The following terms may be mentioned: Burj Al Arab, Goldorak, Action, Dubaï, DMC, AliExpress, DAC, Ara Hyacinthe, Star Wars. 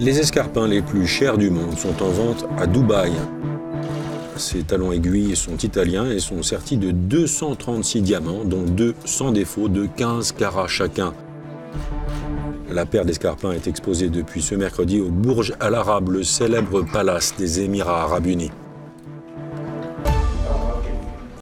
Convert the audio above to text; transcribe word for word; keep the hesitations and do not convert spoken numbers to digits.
Les escarpins les plus chers du monde sont en vente à Dubaï. Ces talons aiguilles sont italiens et sont sertis de deux cent trente-six diamants, dont deux sans défaut de quinze carats chacun. La paire d'escarpins est exposée depuis ce mercredi au Burj Al Arab, le célèbre palace des Émirats arabes unis.